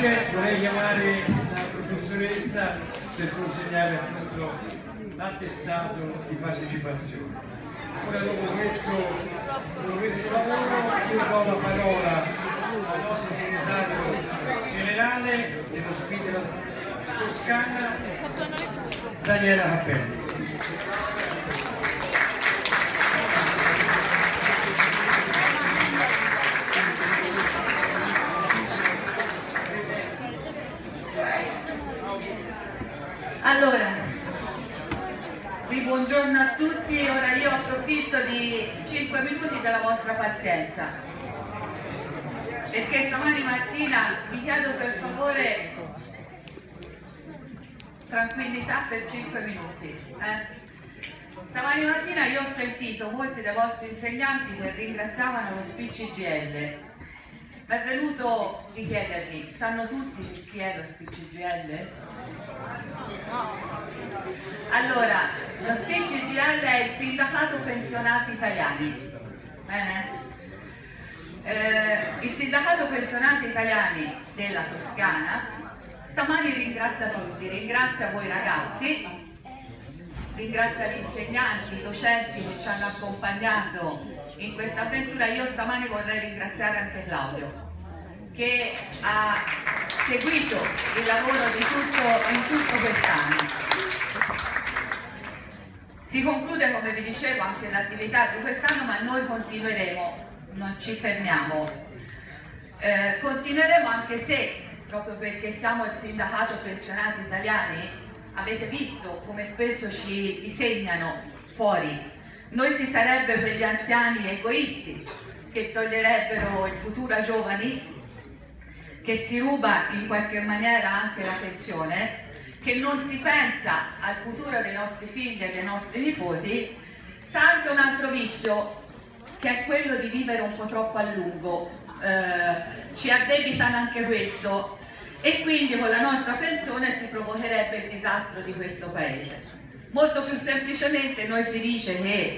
Grazie, vorrei chiamare la professoressa per consegnare appunto l'attestato di partecipazione. Ora dopo questo lavoro io do la parola al nostro segretario generale dello Spi Cgil Toscana, Daniela Cappelli. Allora, buongiorno a tutti, ora io approfitto di 5 minuti della vostra pazienza, perché stamani mattina vi chiedo per favore tranquillità per 5 minuti. Stamani mattina io ho sentito molti dei vostri insegnanti che ringraziavano lo Spi Cgil. Mi è venuto di chiedervi, sanno tutti chi è lo Spi Cgil? Allora, lo Spi Cgil è il sindacato pensionati italiani. Bene? Il sindacato pensionati italiani della Toscana stamani ringrazia tutti, ringrazia voi ragazzi, ringrazia gli insegnanti, i docenti che ci hanno accompagnato in questa avventura. Io stamani vorrei ringraziare anche Claudio, che ha seguito il lavoro di tutto quest'anno. Si conclude, come vi dicevo, anche l'attività di quest'anno, ma noi continueremo, non ci fermiamo. Continueremo anche se, proprio perché siamo il sindacato pensionati italiani, avete visto come spesso ci disegnano fuori. Noi si sarebbe per gli anziani egoisti che toglierebbero il futuro ai giovani, che si ruba in qualche maniera anche la pensione, che non si pensa al futuro dei nostri figli e dei nostri nipoti. Sa anche un altro vizio, che è quello di vivere un po' troppo a lungo, ci addebitano anche questo, e quindi con la nostra pensione si provocherebbe il disastro di questo paese. Molto più semplicemente noi si dice che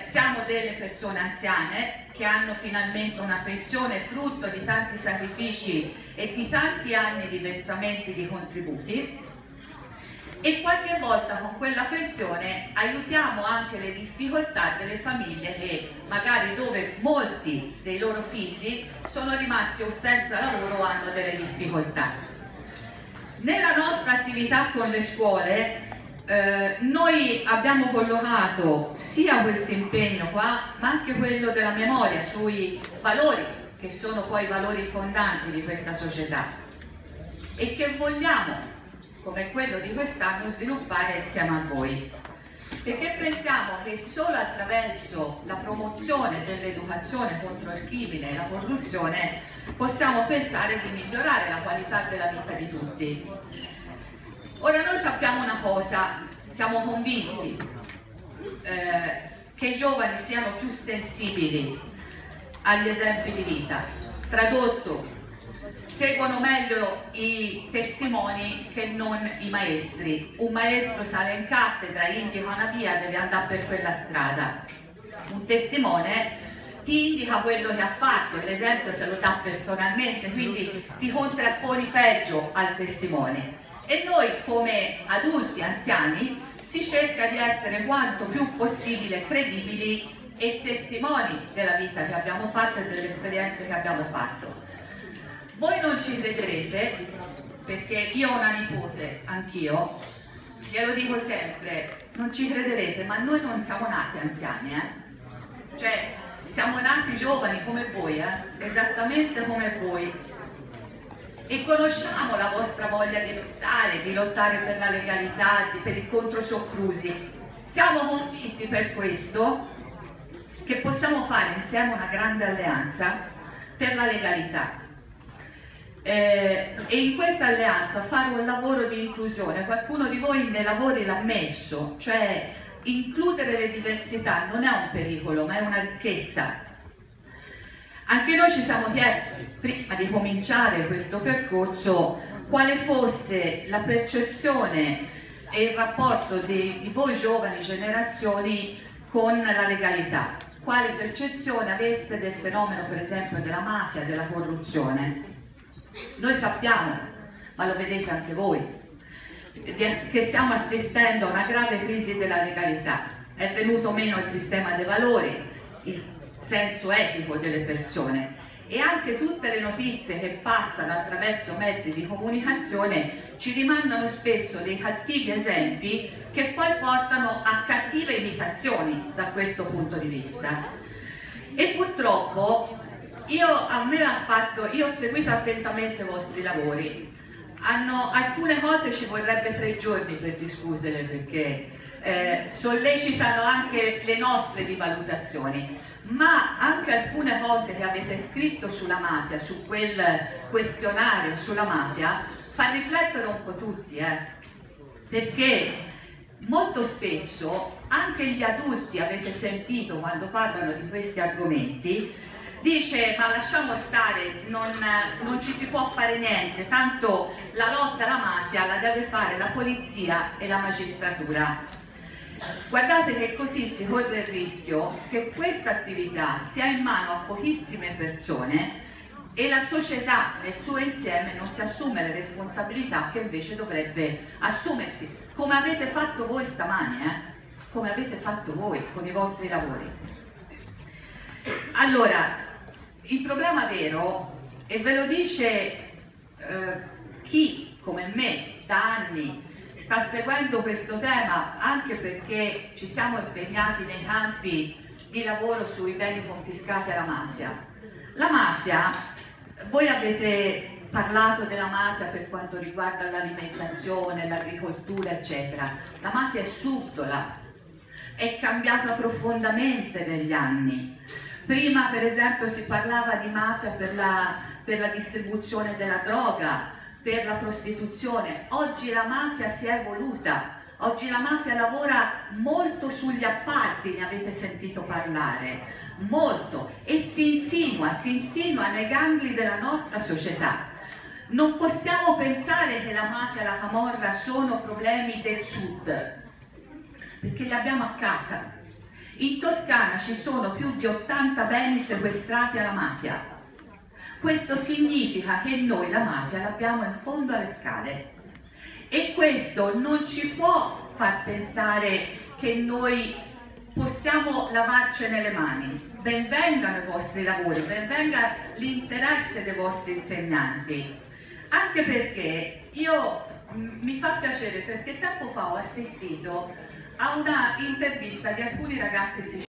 siamo delle persone anziane che hanno finalmente una pensione frutto di tanti sacrifici e di tanti anni di versamenti di contributi, e qualche volta con quella pensione aiutiamo anche le difficoltà delle famiglie che magari, dove molti dei loro figli sono rimasti o senza lavoro o hanno delle difficoltà. Nella nostra attività con le scuole noi abbiamo collocato sia questo impegno qua, ma anche quello della memoria sui valori, che sono poi i valori fondanti di questa società e che vogliamo, come quello di quest'anno, sviluppare insieme a voi, perché pensiamo che solo attraverso la promozione dell'educazione contro il crimine e la corruzione possiamo pensare di migliorare la qualità della vita di tutti. Ora, noi sappiamo una cosa, siamo convinti che i giovani siano più sensibili agli esempi di vita, tradotto, seguono meglio i testimoni che non i maestri. Un maestro sale in cattedra, indica una via, deve andare per quella strada. Un testimone ti indica quello che ha fatto, l'esempio te lo dà personalmente, quindi ti contrapponi peggio al testimone. E noi come adulti, anziani, si cerca di essere quanto più possibile credibili e testimoni della vita che abbiamo fatto e delle esperienze che abbiamo fatto. Voi non ci crederete, perché io ho una nipote, anch'io, glielo dico sempre, non ci crederete, ma noi non siamo nati anziani, Cioè, siamo nati giovani come voi, esattamente come voi. E conosciamo la vostra voglia di lottare per la legalità, per il controsocclusi. Siamo convinti per questo che possiamo fare insieme una grande alleanza per la legalità. E in questa alleanza fare un lavoro di inclusione. Qualcuno di voi nei lavori l'ha messo, cioè includere le diversità non è un pericolo, ma è una ricchezza. Anche noi ci siamo chiesti, prima di cominciare questo percorso, quale fosse la percezione e il rapporto di voi giovani generazioni con la legalità, quale percezione aveste del fenomeno, per esempio, della mafia, della corruzione. Noi sappiamo, ma lo vedete anche voi, che stiamo assistendo a una grave crisi della legalità. È venuto meno il sistema dei valori, il senso etico delle persone, e anche tutte le notizie che passano attraverso mezzi di comunicazione ci rimandano spesso dei cattivi esempi che poi portano a cattive imitazioni da questo punto di vista. E purtroppo io ho seguito attentamente i vostri lavori. Alcune cose ci vorrebbe 3 giorni per discutere, perché sollecitano anche le nostre rivalutazioni, ma anche alcune cose che avete scritto sulla mafia, su quel questionario sulla mafia, fa riflettere un po' tutti, perché molto spesso anche gli adulti, avete sentito quando parlano di questi argomenti, dice ma lasciamo stare, non ci si può fare niente, tanto la lotta alla mafia la deve fare la polizia e la magistratura. Guardate che così si corre il rischio che questa attività sia in mano a pochissime persone e la società nel suo insieme non si assume le responsabilità che invece dovrebbe assumersi, come avete fatto voi stamani, come avete fatto voi con i vostri lavori. Allora, il problema vero, e ve lo dice chi come me da anni sta seguendo questo tema, anche perché ci siamo impegnati nei campi di lavoro sui beni confiscati alla mafia. La mafia, voi avete parlato della mafia per quanto riguarda l'alimentazione, l'agricoltura, eccetera. La mafia è subdola, è cambiata profondamente negli anni. Prima, per esempio, si parlava di mafia per la distribuzione della droga, per la prostituzione. Oggi la mafia si è evoluta, oggi la mafia lavora molto sugli appalti, ne avete sentito parlare, molto, e si insinua nei gangli della nostra società. Non possiamo pensare che la mafia e la camorra sono problemi del sud, perché li abbiamo a casa. In Toscana ci sono più di 80 beni sequestrati alla mafia. Questo significa che noi la mafia l'abbiamo in fondo alle scale, e questo non ci può far pensare che noi possiamo lavarcene le mani. Ben vengano i vostri lavori, ben venga l'interesse dei vostri insegnanti, anche perché mi fa piacere, perché tempo fa ho assistito a una intervista di alcuni ragazzi siciliani